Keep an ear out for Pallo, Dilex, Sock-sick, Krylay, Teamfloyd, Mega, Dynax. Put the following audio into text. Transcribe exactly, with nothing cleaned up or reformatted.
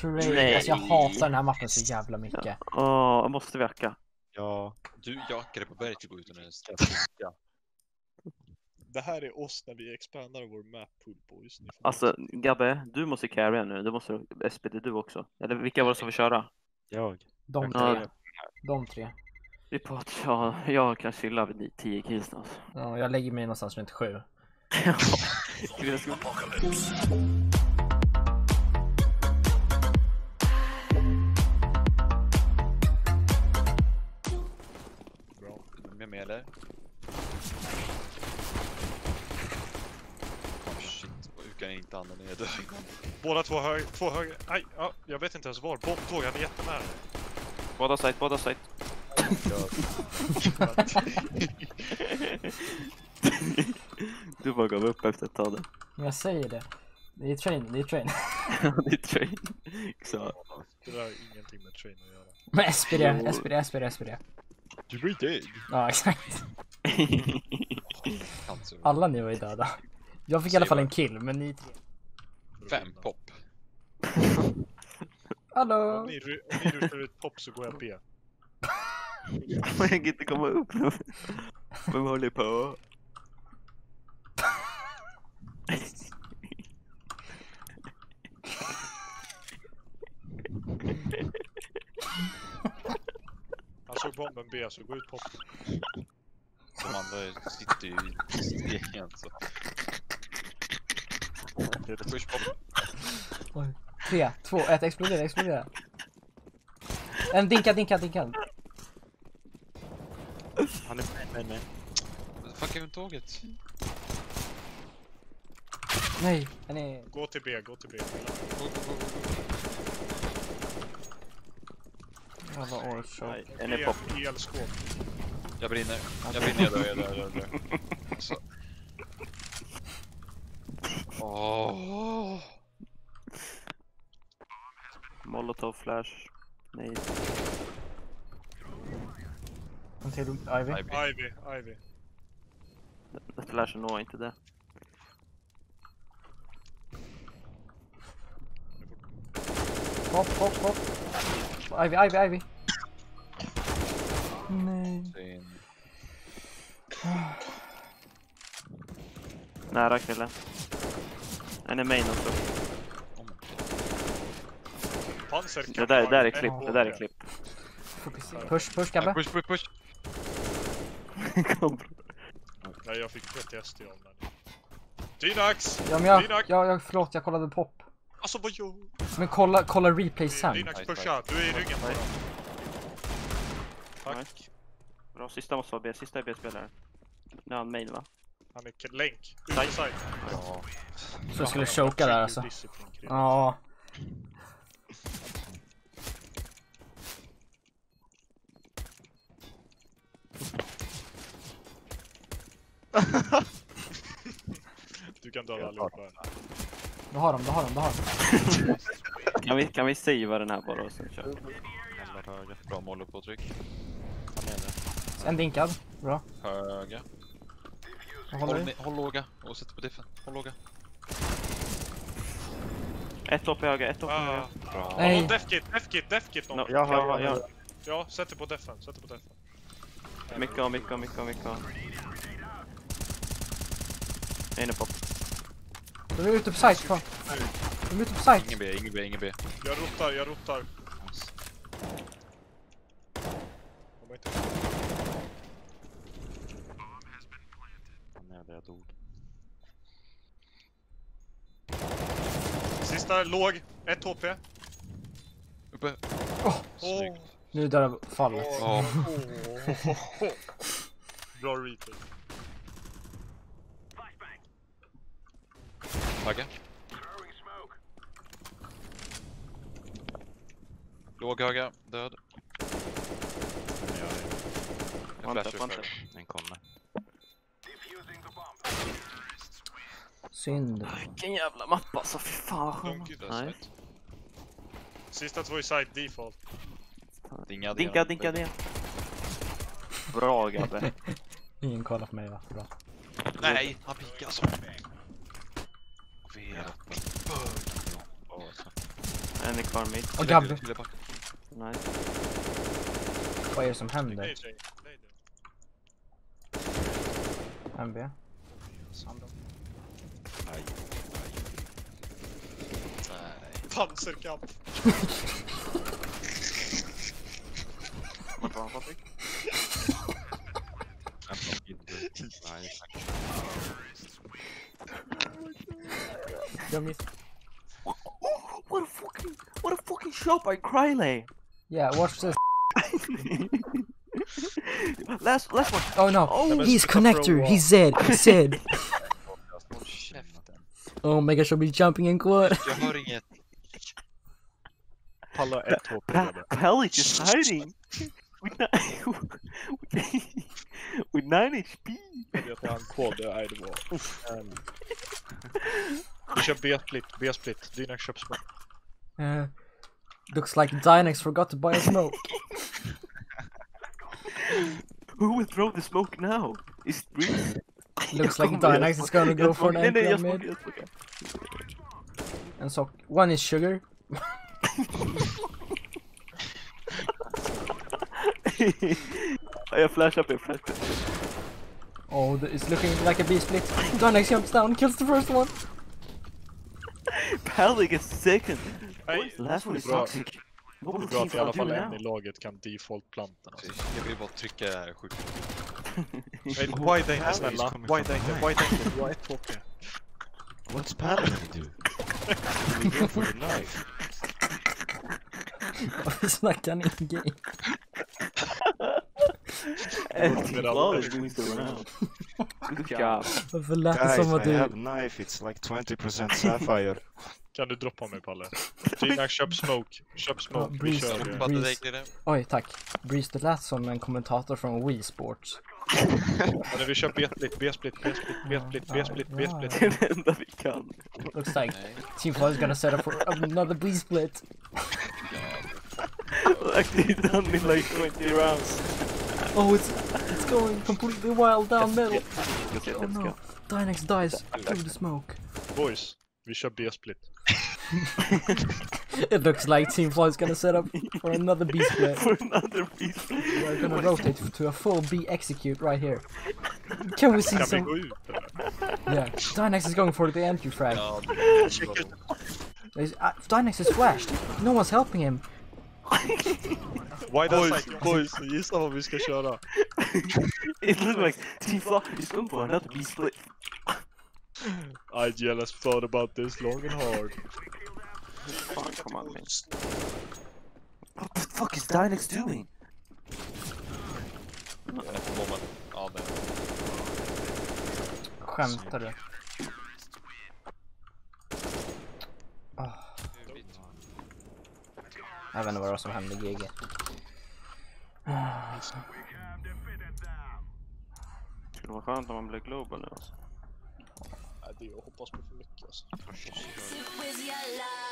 Trade. Alltså jag hatar den här mappen så jävla mycket. Åh, ja, jag måste verka. Ja, du jackade på berget och utan ens. Det här är oss när vi expanderar vår map pool på just nu. Alltså, Gabbe, du måste carry nu. Du måste S P D du också. Eller vilka var det som vi köra? Jag. De tre. Ja. De tre. Vi pratar, ja, jag kan chilla vid tio kills någonstans. Ja, jag lägger mig någonstans runt sju. Bra, är jag med eller? Inte annorlunda. Båda två höger, två höger. Aj, ja, jag vet inte ens var. Båda är jättenära. Båda sight, båda sight. Du bara gav upp efter ett tag. Jag säger det. Det är train, det är train. Det är train. Så. Det där har ingenting med train att göra. Men S P D, S P D, S P D, S P D. Du blir död. Ja, exakt. Alla ni var ju döda. Jag fick i alla fall en kill, men ni tre. Fem pop. Hallå! Om ni, om ni rustar ut pop så går jag B. Jag kan inte komma upp. Vem håller på? Han såg bomben B så gå ut pop. De andra sitter ju i steken så. Tre, två, ett, explodera, explodera. En dinka, dinka, dinka. Han är nej, nej, nej. Fuck även tåget. Nej, han är... Gå till B, gå till B. Jag var årshow. En är pop. Jag brinner, jag brinner, jag dör, jag dör, jag dör. Så. Oh. Molotov flash. Nej. Ivy. Ivy, Ivy. Flashen når inte det. Hopp, hopp, hopp. Ivy, Ivy, Ivy. Nej. Nära killen. Han är main också. Det där, det där är klipp, det där är klipp. Push, push, Gabbe. Push, push, push. Nej, jag fick trettio S T om den. Dynax! Ja, men jag, Dynax. Ja, jag, förlåt, jag kollade pop. Alltså, vad gör du? Men kolla, kolla replay sen. Dynax, pusha, du är i ryggen. Tack. Bra, sista måste vara B, sista är B-spelaren. Nu är han main, va? Han är länk. Side. Ja. Så jag skulle choka där alltså. Ja. Du kan döda allihopa. Då har de, då har de, då har de. Kan vi, kan vi savea den här bara och sen köra? Bra måluppåtryck. En dinkad, bra. Höga. Håll, håll låga och sätt på diffen. Håll låga. Ett lopp i höga, ett lopp i höga. Ah, nej. Defkit, defkit, defkit. No, jag har, jag har, jag har. Ja, sätt det på deffen, sätt det på deffen. Micka, micka, micka, micka. Jag är inne på. De är ute på site, fan. De är ute på site. Ingen B, ingen B, ingen B. Jag rotar, jag rotar. De är inte på. Sista låg, ett H P. Uppe. Oh. Oh. Nu där har fallet. Oh. Oh. Oh. Oh. Bra retake. Tagga. Låg höga, död. En flash upp. Den kommer. Synd. Vilken jävla mapp alltså, fy fan. Nej. Sista två i side default. Dinga, dinga, dinga, dinga. Bra, Gabbe. Ingen kollar på mig, va? Bra. Nej, han pickar så. Vet. En är kvar mitt. Och Gabby. Nice. Vad är det som händer? M B. Nej. Panserkamp. Vad var han fick? Jag missade. Oh, oh, what a fucking, what a fucking shot by Krylay. Yeah, watch this. last, last one. Oh no! Oh, he's connector. He's Zed. He's Zed. Oh, Mega should be jumping in quad. Jag hör inget. Pallo ett hopp. Pallo is just hiding. With nine, with nine H P. Jag tar en quad. Nej, det var. Vi kör B-split, B-split, Dynax köp smoke. Uh, looks like Dynax forgot to buy a smoke. Who will throw the smoke now? Is it really? Looks like Dynax is gonna go for an M P mid. And so, one is sugar. I flash up, I flash up. Oh, it's looking like a B-split. Dynax jumps down, kills the first one. Pallo gets second. Nej, last one is Sock-sick. Det är bra att i alla fall en i laget kan default planta. Jag vill bara trycka sjukt. White anchor snälla. White anchor, white anchor, white poker. What's Pallo gonna do? We go for the knife. Varför snackar ni inte gay? Varför lät det som att du... Guys, I have knife, it's like twenty percent sapphire. Kan du droppa mig, Pallo? Dina, köp smoke, köp smoke, vi kör. Oj, tack. Breeze, det lät som en kommentator från Wii Sports. Ja, vi kör B-split, B-split, B-split, B-split, B-split, B-split. Det är det enda vi kan. Looks like Teamfloyd is gonna set up for another B-split. Like they've done me like twenty rounds. Oh, it's it's going completely wild down middle. Oh no, Dynax dies through the smoke. Boys, we should be a split. It looks like Teamfloyd's gonna set up for another B split. For another B split. We're gonna rotate to a full B execute right here. Can we see can some? We yeah, Dynax is going for the entry frag. No, uh, Dynax is flashed. No one's helping him. Why does boys, boys, gissa vad vi ska köra. It looks like Teamfloyd is going for another B split. I just thought about this long and hard. Come on, come on, man. What the fuck is Dilex doing? Skämtar du? Oh. Jag vet inte vad det var som hände G G. Det skulle vara skönt om man blir global nu alltså. Det är jag hoppas på för mycket alltså.